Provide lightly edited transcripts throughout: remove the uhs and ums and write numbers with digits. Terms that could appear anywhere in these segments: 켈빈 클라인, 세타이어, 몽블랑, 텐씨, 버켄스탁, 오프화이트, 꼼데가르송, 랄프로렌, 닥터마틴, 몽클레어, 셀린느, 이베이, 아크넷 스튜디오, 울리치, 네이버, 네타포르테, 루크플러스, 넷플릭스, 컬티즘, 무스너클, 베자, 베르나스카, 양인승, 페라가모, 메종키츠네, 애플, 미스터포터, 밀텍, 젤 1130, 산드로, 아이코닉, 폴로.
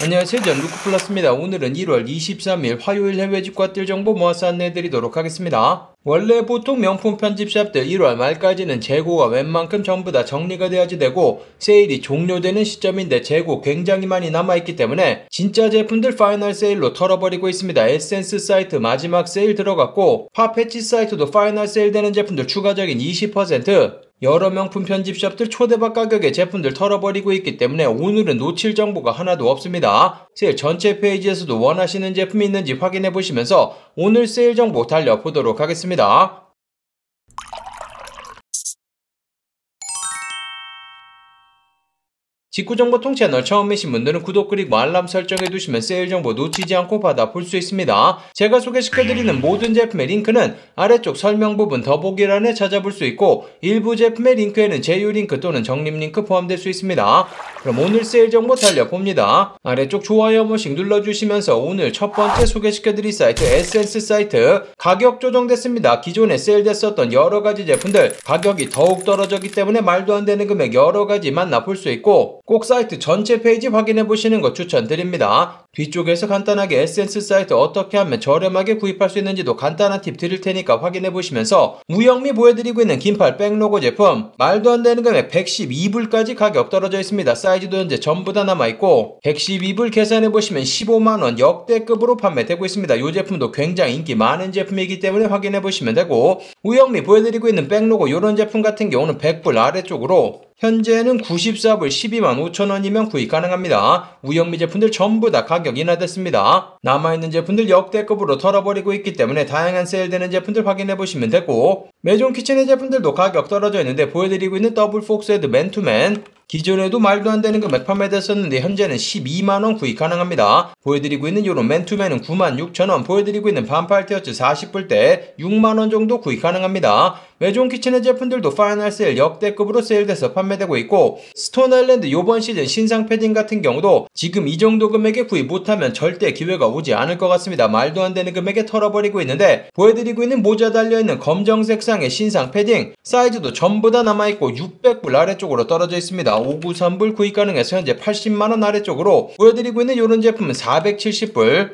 안녕하세요, 전루크플러스입니다. 오늘은 1월 23일 화요일 해외집과들 정보 모아서 안내해드리도록 하겠습니다. 원래 보통 명품 편집샵들 1월 말까지는 재고가 웬만큼 전부 다 정리가 돼야지 되고 세일이 종료되는 시점인데 재고 굉장히 많이 남아있기 때문에 진짜 제품들 파이널 세일로 털어버리고 있습니다. 에센스 사이트 마지막 세일 들어갔고 파페치 사이트도 파이널 세일 되는 제품들 추가적인 20%, 여러 명품 편집샵들 초대박 가격에 제품들 털어버리고 있기 때문에 오늘은 놓칠 정보가 하나도 없습니다. 세일 전체 페이지에서도 원하시는 제품이 있는지 확인해 보시면서 오늘 세일 정보 달려보도록 하겠습니다. 직구정보통 채널 처음이신 분들은 구독 그리고 알람 설정해두시면 세일 정보 놓치지 않고 받아볼 수 있습니다. 제가 소개시켜드리는 모든 제품의 링크는 아래쪽 설명 부분 더보기란에 찾아볼 수 있고 일부 제품의 링크에는 제휴 링크 또는 적립 링크 포함될 수 있습니다. 그럼 오늘 세일 정보 달려봅니다. 아래쪽 좋아요 한 번씩 눌러주시면서 오늘 첫 번째 소개시켜드릴 사이트 에센스 사이트 가격 조정됐습니다. 기존에 세일됐었던 여러가지 제품들 가격이 더욱 떨어졌기 때문에 말도 안 되는 금액 여러가지 만나볼 수 있고 꼭 사이트 전체 페이지 확인해보시는 거 추천드립니다. 뒤쪽에서 간단하게 에센스 사이트 어떻게 하면 저렴하게 구입할 수 있는지도 간단한 팁 드릴 테니까 확인해보시면서 우영미 보여드리고 있는 긴팔 백로고 제품 말도 안 되는 금액 112불까지 가격 떨어져 있습니다. 사이즈도 현재 전부 다 남아있고 112불 계산해보시면 15만원 역대급으로 판매되고 있습니다. 이 제품도 굉장히 인기 많은 제품이기 때문에 확인해보시면 되고 우영미 보여드리고 있는 백로고 이런 제품 같은 경우는 100불 아래쪽으로 현재는 94불 125,000원이면 구입 가능합니다. 우영미 제품들 전부 다 가격 인하됐습니다. 남아있는 제품들 역대급으로 털어버리고 있기 때문에 다양한 세일되는 제품들 확인해보시면 되고 메종키츠네 제품들도 가격 떨어져 있는데 보여드리고 있는 더블 폭스헤드 맨투맨 기존에도 말도 안 되는 금액 판매됐었는데 현재는 12만원 구입 가능합니다. 보여드리고 있는 요런 맨투맨은 96,000원, 보여드리고 있는 반팔 티셔츠 40불대 6만원 정도 구입 가능합니다. 메종키츠네 제품들도 파이널 세일 역대급으로 세일돼서 판매되고 있고 스톤아일랜드 요번 시즌 신상 패딩 같은 경우도 지금 이 정도 금액에 구입 못하면 절대 기회가 오지 않을 것 같습니다. 말도 안 되는 금액에 털어버리고 있는데 보여드리고 있는 모자 달려있는 검정색상의 신상 패딩 사이즈도 전부 다 남아있고 600불 아래쪽으로 떨어져 있습니다. 593불 구입 가능해서 현재 80만원 아래쪽으로 보여드리고 있는 이런 제품은 470불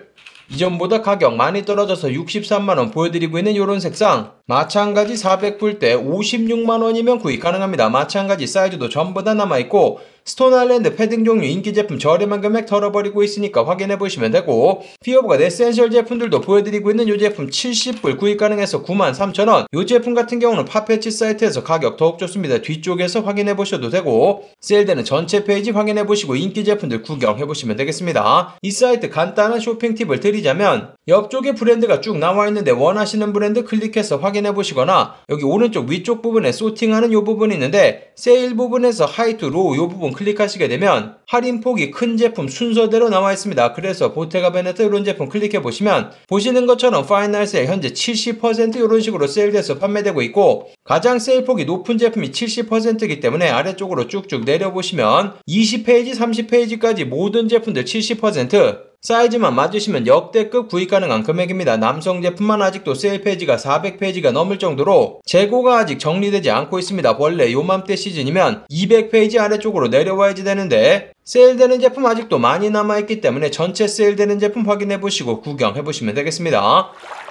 이전보다 가격 많이 떨어져서 63만원 보여드리고 있는 이런 색상 마찬가지 400불대 56만원이면 구입 가능합니다. 마찬가지 사이즈도 전부 다 남아있고 스톤아일랜드 패딩 종류 인기 제품 저렴한 금액 털어버리고 있으니까 확인해보시면 되고 피어오브갓 에센셜 제품들도 보여드리고 있는 이 제품 70불 구입 가능해서 93,000원 이 제품 같은 경우는 파페치 사이트에서 가격 더욱 좋습니다. 뒤쪽에서 확인해보셔도 되고 세일되는 전체 페이지 확인해보시고 인기 제품들 구경해보시면 되겠습니다. 이 사이트 간단한 쇼핑 팁을 드리자면 옆쪽에 브랜드가 쭉 나와있는데 원하시는 브랜드 클릭해서 확인해보시거나 여기 오른쪽 위쪽 부분에 소팅하는 이 부분이 있는데 세일 부분에서 하이 투 로우 이 부분 클릭하시게 되면 할인폭이 큰 제품 순서대로 나와있습니다. 그래서 보테가 베네타 이런 제품 클릭해보시면 보시는 것처럼 파이널 세일 현재 70% 이런 식으로 세일돼서 판매되고 있고 가장 세일폭이 높은 제품이 70%이기 때문에 아래쪽으로 쭉쭉 내려보시면 20페이지 30페이지까지 모든 제품들 70% 사이즈만 맞으시면 역대급 구입 가능한 금액입니다. 남성 제품만 아직도 세일 페이지가 400페이지가 넘을 정도로 재고가 아직 정리되지 않고 있습니다. 원래 요맘때 시즌이면 200페이지 아래쪽으로 내려와야지 되는데 세일되는 제품 아직도 많이 남아있기 때문에 전체 세일되는 제품 확인해보시고 구경해보시면 되겠습니다.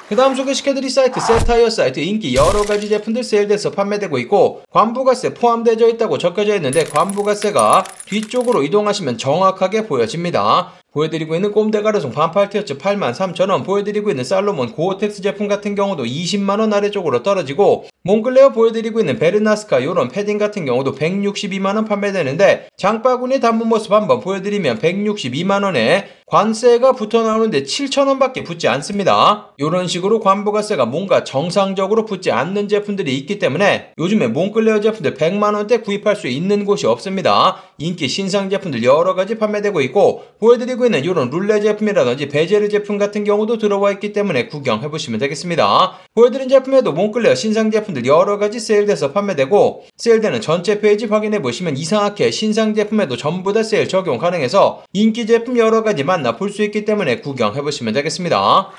그 다음 소개시켜드릴 사이트 세타이어 사이트 인기 여러가지 제품들 세일돼서 판매되고 있고 관부가세 포함되어 있다고 적혀져 있는데 관부가세가 뒤쪽으로 이동하시면 정확하게 보여집니다. 보여드리고 있는 꼼데가르송 반팔 티셔츠 83,000원, 보여드리고 있는 살로몬 고어텍스 제품 같은 경우도 20만원 아래쪽으로 떨어지고 몽클레어 보여드리고 있는 베르나스카 요런 패딩 같은 경우도 162만원 판매되는데 장바구니 담은 모습 한번 보여드리면 162만원에 관세가 붙어나오는데 7,000원밖에 붙지 않습니다. 요런 식으로 관부가세가 뭔가 정상적으로 붙지 않는 제품들이 있기 때문에 요즘에 몽클레어 제품들 100만원대 구입할 수 있는 곳이 없습니다. 인기 신상 제품들 여러가지 판매되고 있고 보여드리고 있는 이런 룰레 제품이라든지 베젤 제품 같은 경우도 들어와 있기 때문에 구경해보시면 되겠습니다. 보여드린 제품에도 몽클레어 신상 제품들 여러가지 세일돼서 판매되고 세일되는 전체 페이지 확인해보시면 이상하게 신상 제품에도 전부 다 세일 적용 가능해서 인기 제품 여러가지 만나볼 수 있기 때문에 구경해보시면 되겠습니다.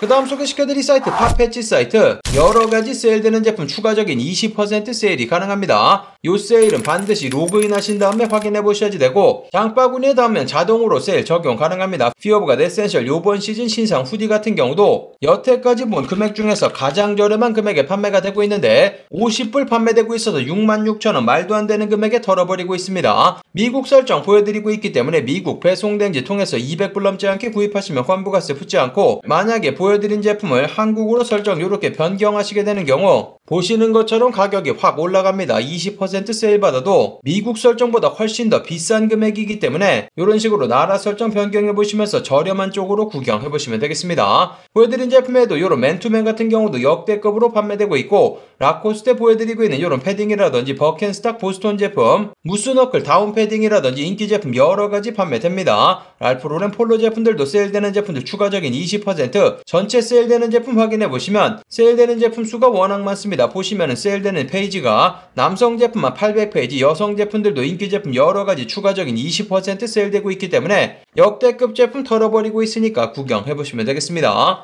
그 그 다음 소개시켜드릴 사이트 파페치 사이트, 여러가지 세일되는 제품 추가적인 20% 세일이 가능합니다. 요 세일은 반드시 로그인하신 다음에 확인해 보셔야지 되고, 장바구니에 닿으면 자동으로 세일 적용 가능합니다. 피어오브갓 에센셜 요번 시즌 신상 후디 같은 경우도 여태까지 본 금액 중에서 가장 저렴한 금액에 판매가 되고 있는데 50불 판매되고 있어서 66,000원 말도 안 되는 금액에 털어버리고 있습니다. 미국 설정 보여드리고 있기 때문에 미국 배송된지 통해서 200불 넘지 않게 구입하시면 환부가세 붙지 않고, 만약에 보여드린 제품을 한국으로 설정 요렇게 변경하시게 되는 경우 보시는 것처럼 가격이 확 올라갑니다. 20% 세일 받아도 미국 설정보다 훨씬 더 비싼 금액이기 때문에 이런 식으로 나라 설정 변경해 보시면서 저렴한 쪽으로 구경해 보시면 되겠습니다. 보여드린 제품에도 이런 맨투맨 같은 경우도 역대급으로 판매되고 있고, 라코스테 보여드리고 있는 이런 패딩이라든지 버켄스탁 보스톤 제품, 무스너클 다운 패딩이라든지 인기 제품 여러가지 판매됩니다. 랄프로렌 폴로 제품들도 세일되는 제품들 추가적인 20%, 전체 세일되는 제품 확인해 보시면 세일되는 제품 수가 워낙 많습니다. 보시면은 세일되는 페이지가 남성 제품만 800페이지, 여성 제품들도 인기 제품 여러가지 추가적인 20% 세일되고 있기 때문에 역대급 제품 털어버리고 있으니까 구경해보시면 되겠습니다.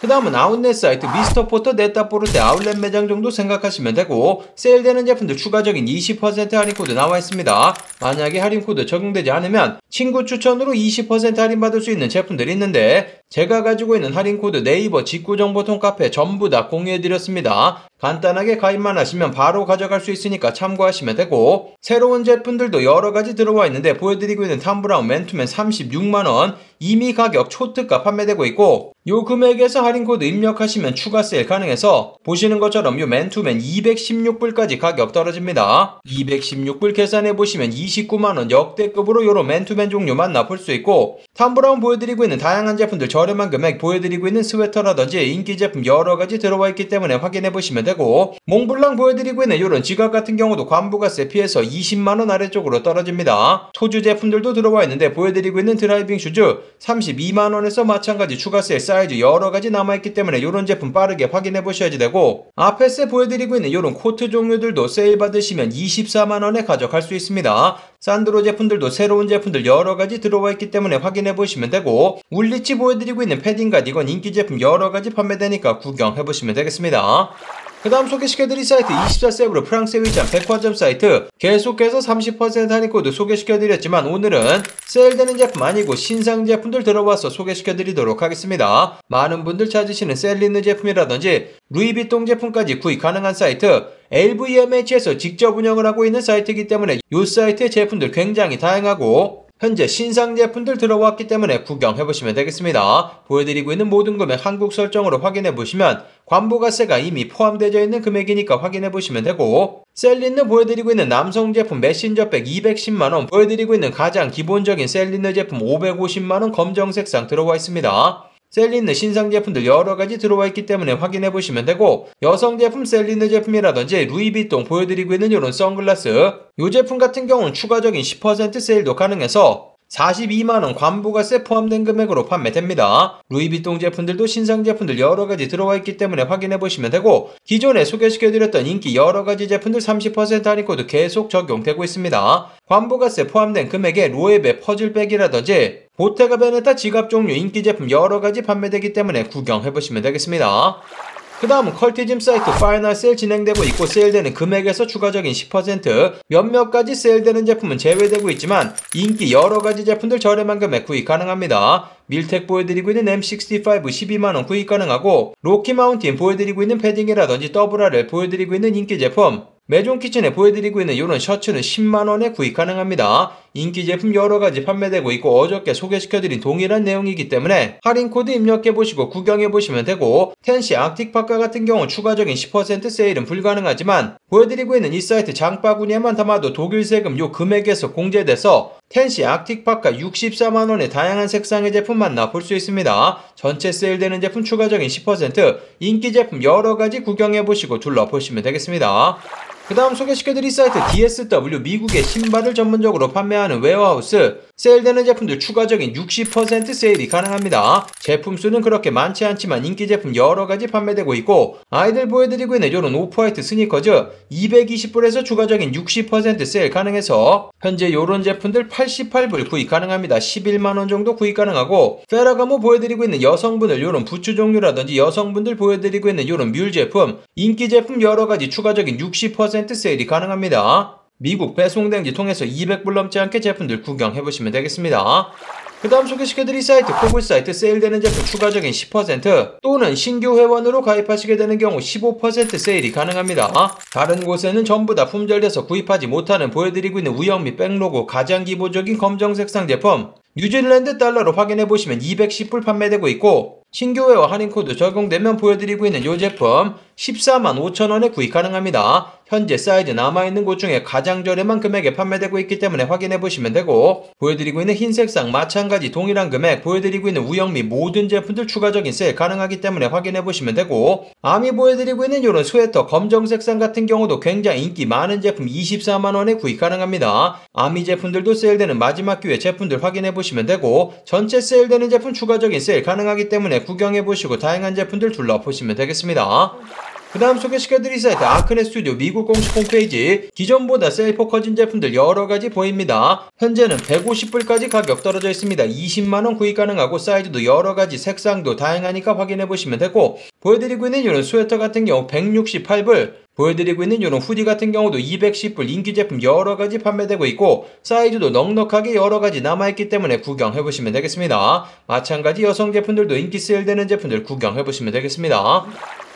그 다음은 아웃넷 사이트 미스터포터 네타포르테 아웃렛 매장 정도 생각하시면 되고, 세일되는 제품들 추가적인 20% 할인코드 나와있습니다. 만약에 할인코드 적용되지 않으면 친구 추천으로 20% 할인받을 수 있는 제품들이 있는데, 제가 가지고 있는 할인코드 네이버 직구정보통 카페 전부 다 공유해드렸습니다. 간단하게 가입만 하시면 바로 가져갈 수 있으니까 참고하시면 되고, 새로운 제품들도 여러가지 들어와 있는데 보여드리고 있는 톰브라운 맨투맨 36만원 이미 가격 초특가 판매되고 있고, 요 금액에서 할인코드 입력하시면 추가 세일 가능해서 보시는 것처럼 요 맨투맨 216불까지 가격 떨어집니다. 216불 계산해보시면 29만원 역대급으로 요런 맨투맨 종류만 납볼 수 있고, 톰브라운 보여드리고 있는 다양한 제품들 저렴한 금액 보여드리고 있는 스웨터라든지 인기 제품 여러가지 들어와 있기 때문에 확인해보시면 되고, 몽블랑 보여드리고 있는 요런 지갑 같은 경우도 관부가세 피해서 20만원 아래쪽으로 떨어집니다. 소주 제품들도 들어와 있는데 보여드리고 있는 드라이빙 슈즈 32만원에서 마찬가지 추가 세일 사이즈 여러가지 남아있기 때문에 요런 제품 빠르게 확인해 보셔야지 되고, 아페쎼 보여드리고 있는 요런 코트 종류들도 세일 받으시면 24만원에 가져갈 수 있습니다. 산드로 제품들도 새로운 제품들 여러가지 들어와 있기 때문에 확인해 보시면 되고, 울리치 보여드리고 있는 패딩갓, 이건 인기 제품 여러가지 판매되니까 구경해 보시면 되겠습니다. 그 다음 소개시켜드릴 사이트 24세브르 프랑스에 위치한 백화점 사이트, 계속해서 30% 할인코드 소개시켜드렸지만 오늘은 세일되는 제품 아니고 신상 제품들 들어와서 소개시켜드리도록 하겠습니다. 많은 분들 찾으시는 셀린느 제품이라든지 루이비통 제품까지 구입 가능한 사이트, LVMH에서 직접 운영을 하고 있는 사이트이기 때문에 이 사이트의 제품들 굉장히 다양하고 현재 신상 제품들 들어왔기 때문에 구경해보시면 되겠습니다. 보여드리고 있는 모든 금액 한국 설정으로 확인해보시면 관부가세가 이미 포함되어 있는 금액이니까 확인해보시면 되고, 셀린느 보여드리고 있는 남성 제품 메신저백 210만원, 보여드리고 있는 가장 기본적인 셀린느 제품 550만원 검정색상 들어와 있습니다. 셀린느 신상 제품들 여러가지 들어와 있기 때문에 확인해보시면 되고, 여성 제품 셀린느 제품이라든지 루이비통 보여드리고 있는 이런 선글라스, 이 제품 같은 경우는 추가적인 10% 세일도 가능해서 42만원 관부가세 포함된 금액으로 판매됩니다. 루이비통 제품들도 신상 제품들 여러가지 들어와 있기 때문에 확인해보시면 되고, 기존에 소개시켜드렸던 인기 여러가지 제품들 30% 할인코드 계속 적용되고 있습니다. 관부가세 포함된 금액에 로에베 퍼즐백이라든지 보테가 베네타 지갑 종류 인기 제품 여러가지 판매되기 때문에 구경해보시면 되겠습니다. 그 다음은 컬티즘 사이트 파이널 세일 진행되고 있고, 세일되는 금액에서 추가적인 10%, 몇몇 가지 세일되는 제품은 제외되고 있지만 인기 여러가지 제품들 저렴한 금액 구입 가능합니다. 밀텍 보여드리고 있는 M65 12만원 구입 가능하고, 로키마운틴 보여드리고 있는 패딩이라든지 더블RL 보여드리고 있는 인기 제품, 메종키츠네 보여드리고 있는 이런 셔츠는 10만원에 구입 가능합니다. 인기 제품 여러가지 판매되고 있고, 어저께 소개시켜드린 동일한 내용이기 때문에 할인코드 입력해보시고 구경해보시면 되고, 텐씨 악틱파카 같은 경우 추가적인 10% 세일은 불가능하지만 보여드리고 있는 이 사이트 장바구니에만 담아도 독일 세금 요 금액에서 공제돼서 텐씨 악틱파카 64만원의 다양한 색상의 제품만 납볼 수 있습니다. 전체 세일되는 제품 추가적인 10%, 인기 제품 여러가지 구경해보시고 둘러보시면 되겠습니다. 그 다음 소개시켜드릴 사이트 DSW 미국의 신발을 전문적으로 판매하는 웨어하우스, 세일되는 제품들 추가적인 60% 세일이 가능합니다. 제품 수는 그렇게 많지 않지만 인기 제품 여러가지 판매되고 있고, 아이들 보여드리고 있는 이런 오프화이트 스니커즈 220불에서 추가적인 60% 세일 가능해서 현재 요런 제품들 88불 구입 가능합니다. 11만원 정도 구입 가능하고, 페라가모 보여드리고 있는 여성분들 요런 부츠 종류라든지 여성분들 보여드리고 있는 요런 뮬 제품, 인기 제품 여러가지 추가적인 60% 세일이 가능합니다. 미국 배송대행지 통해서 200불 넘지 않게 제품들 구경해보시면 되겠습니다. 그 다음 소개시켜드릴 사이트 포불사이트 세일되는 제품 추가적인 10% 또는 신규 회원으로 가입하시게 되는 경우 15% 세일이 가능합니다. 다른 곳에는 전부 다 품절돼서 구입하지 못하는 보여드리고 있는 우영미 백로고 가장 기본적인 검정색상 제품 뉴질랜드 달러로 확인해보시면 210불 판매되고 있고, 신규 회원 할인코드 적용되면 보여드리고 있는 이 제품 145,000원에 구입 가능합니다. 현재 사이즈 남아있는 곳 중에 가장 저렴한 금액에 판매되고 있기 때문에 확인해보시면 되고, 보여드리고 있는 흰색상 마찬가지 동일한 금액 보여드리고 있는 우영미 모든 제품들 추가적인 세일 가능하기 때문에 확인해보시면 되고, 아미 보여드리고 있는 이런 스웨터 검정색상 같은 경우도 굉장히 인기 많은 제품 240,000원에 구입 가능합니다. 아미 제품들도 세일되는 마지막 기회 제품들 확인해보시면 되고, 전체 세일되는 제품 추가적인 세일 가능하기 때문에 구경해보시고 다양한 제품들 둘러보시면 되겠습니다. 그 다음 소개시켜드릴 사이트 아크넷 스튜디오 미국 공식 홈페이지, 기존보다 세일 포커진 제품들 여러가지 보입니다. 현재는 150불까지 가격 떨어져 있습니다. 20만원 구입 가능하고, 사이즈도 여러가지 색상도 다양하니까 확인해보시면 되고, 보여드리고 있는 이런 스웨터 같은 경우 168불, 보여드리고 있는 이런 후디 같은 경우도 210불, 인기 제품 여러가지 판매되고 있고, 사이즈도 넉넉하게 여러가지 남아있기 때문에 구경해보시면 되겠습니다. 마찬가지 여성 제품들도 인기 세일되는 제품들 구경해보시면 되겠습니다.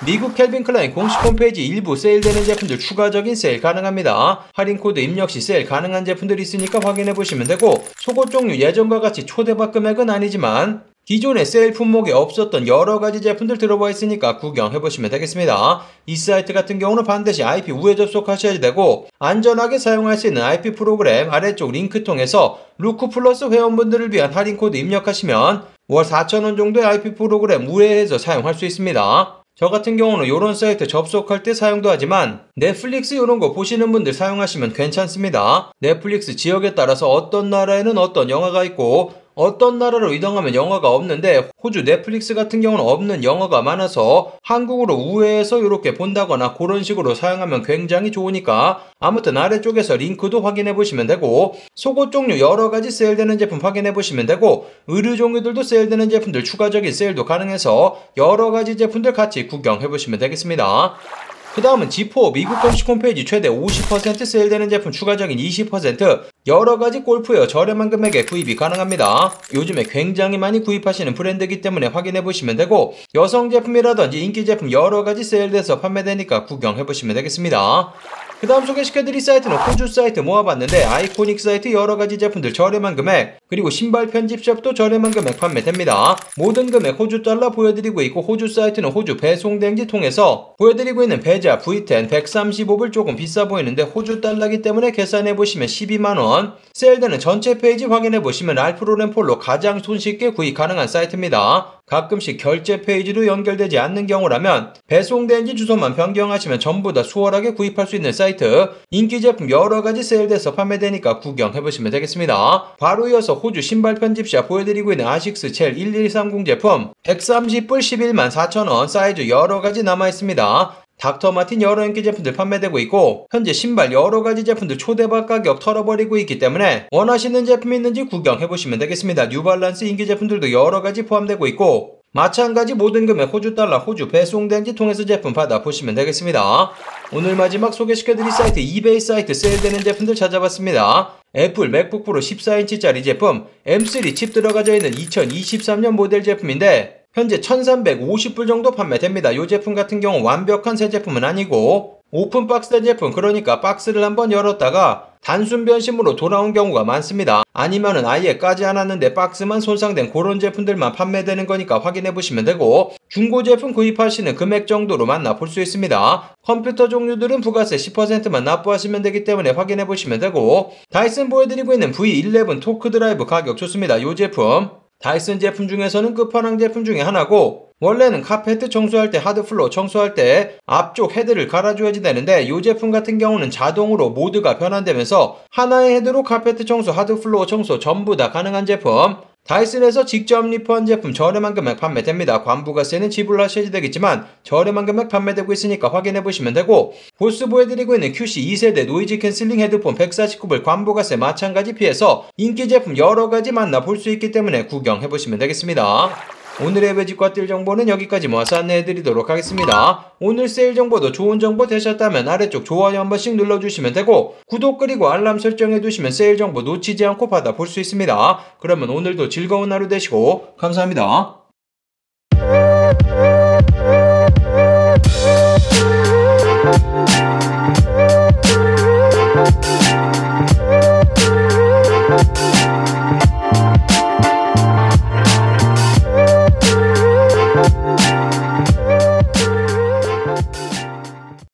미국 켈빈 클라인 공식 홈페이지 일부 세일되는 제품들 추가적인 세일 가능합니다. 할인코드 입력시 세일 가능한 제품들이 있으니까 확인해보시면 되고, 속옷 종류 예전과 같이 초대박 금액은 아니지만 기존에 세일 품목에 없었던 여러가지 제품들 들어와 있으니까 구경해보시면 되겠습니다. 이 사이트 같은 경우는 반드시 IP 우회 접속하셔야 되고, 안전하게 사용할 수 있는 IP 프로그램 아래쪽 링크 통해서 루크 플러스 회원분들을 위한 할인코드 입력하시면 월 4,000원 정도의 IP 프로그램 우회해서 사용할 수 있습니다. 저 같은 경우는 요런 사이트 접속할 때 사용도 하지만 넷플릭스 요런거 보시는 분들 사용하시면 괜찮습니다. 넷플릭스 지역에 따라서 어떤 나라에는 어떤 영화가 있고, 어떤 나라로 이동하면 영화가 없는데, 호주 넷플릭스 같은 경우는 없는 영화가 많아서 한국으로 우회해서 이렇게 본다거나 그런 식으로 사용하면 굉장히 좋으니까, 아무튼 아래쪽에서 링크도 확인해보시면 되고, 속옷 종류 여러가지 세일되는 제품 확인해보시면 되고, 의류 종류들도 세일되는 제품들 추가적인 세일도 가능해서 여러가지 제품들 같이 구경해보시면 되겠습니다. 그 다음은 G4 미국 공식 홈페이지 최대 50% 세일되는 제품 추가적인 20% 여러가지 골프웨어 저렴한 금액에 구입이 가능합니다. 요즘에 굉장히 많이 구입하시는 브랜드이기 때문에 확인해보시면 되고, 여성 제품이라든지 인기 제품 여러가지 세일돼서 판매되니까 구경해보시면 되겠습니다. 그 다음 소개시켜드릴 사이트는 호주 사이트 모아봤는데, 아이코닉 사이트 여러가지 제품들 저렴한 금액, 그리고 신발 편집샵도 저렴한 금액 판매됩니다. 모든 금액 호주 달러 보여드리고 있고, 호주 사이트는 호주 배송대행지 통해서 보여드리고 있는 베자 V10 135불 조금 비싸 보이는데 호주 달러이기 때문에 계산해보시면 12만원, 세일되는 전체 페이지 확인해보시면 랄프로렌 폴로 가장 손쉽게 구입 가능한 사이트입니다. 가끔씩 결제 페이지로 연결되지 않는 경우라면 배송대행지 주소만 변경하시면 전부 다 수월하게 구입할 수 있는 사이트, 인기 제품 여러가지 세일돼서 판매되니까 구경해보시면 되겠습니다. 바로 이어서 호주 신발 편집샵 보여드리고 있는 아식스 첼 1130 제품 130불 114,000원, 사이즈 여러가지 남아있습니다. 닥터마틴 여러 인기 제품들 판매되고 있고, 현재 신발 여러가지 제품들 초대박 가격 털어버리고 있기 때문에 원하시는 제품이 있는지 구경해보시면 되겠습니다. 뉴발란스 인기 제품들도 여러가지 포함되고 있고, 마찬가지 모든 금액 호주 달러, 호주 배송대행지 통해서 제품 받아보시면 되겠습니다. 오늘 마지막 소개시켜드릴 사이트 이베이 사이트 세일되는 제품들 찾아봤습니다. 애플 맥북 프로 14인치짜리 제품 M3 칩 들어가져 있는 2023년 모델 제품인데 현재 1,350불 정도 판매됩니다. 이 제품 같은 경우 완벽한 새 제품은 아니고 오픈박스 된 제품, 그러니까 박스를 한번 열었다가 단순 변심으로 돌아온 경우가 많습니다. 아니면은 아예 까지 않았는데 박스만 손상된 그런 제품들만 판매되는 거니까 확인해보시면 되고, 중고 제품 구입하시는 금액 정도로 만나볼 수 있습니다. 컴퓨터 종류들은 부가세 10%만 납부하시면 되기 때문에 확인해보시면 되고, 다이슨 보여드리고 있는 V11 토크드라이브 가격 좋습니다. 이 제품 다이슨 제품 중에서는 끝판왕 제품 중에 하나고, 원래는 카페트 청소할 때, 하드플로어 청소할 때 앞쪽 헤드를 갈아줘야지 되는데 이 제품 같은 경우는 자동으로 모드가 변환되면서 하나의 헤드로 카페트 청소, 하드플로어 청소 전부 다 가능한 제품. 다이슨에서 직접 리퍼한 제품 저렴한 금액 판매됩니다. 관부가세는 지불하셔야 되겠지만 저렴한 금액 판매되고 있으니까 확인해보시면 되고, 보스 보여드리고 있는 QC 2세대 노이즈 캔슬링 헤드폰 149불 관부가세 마찬가지 피해서 인기 제품 여러가지 만나볼 수 있기 때문에 구경해보시면 되겠습니다. 오늘의 매직과 뜰 정보는 여기까지 모아서 안내해드리도록 하겠습니다. 오늘 세일 정보도 좋은 정보 되셨다면 아래쪽 좋아요 한 번씩 눌러주시면 되고, 구독 그리고 알람 설정해두시면 세일 정보 놓치지 않고 받아볼 수 있습니다. 그러면 오늘도 즐거운 하루 되시고 감사합니다.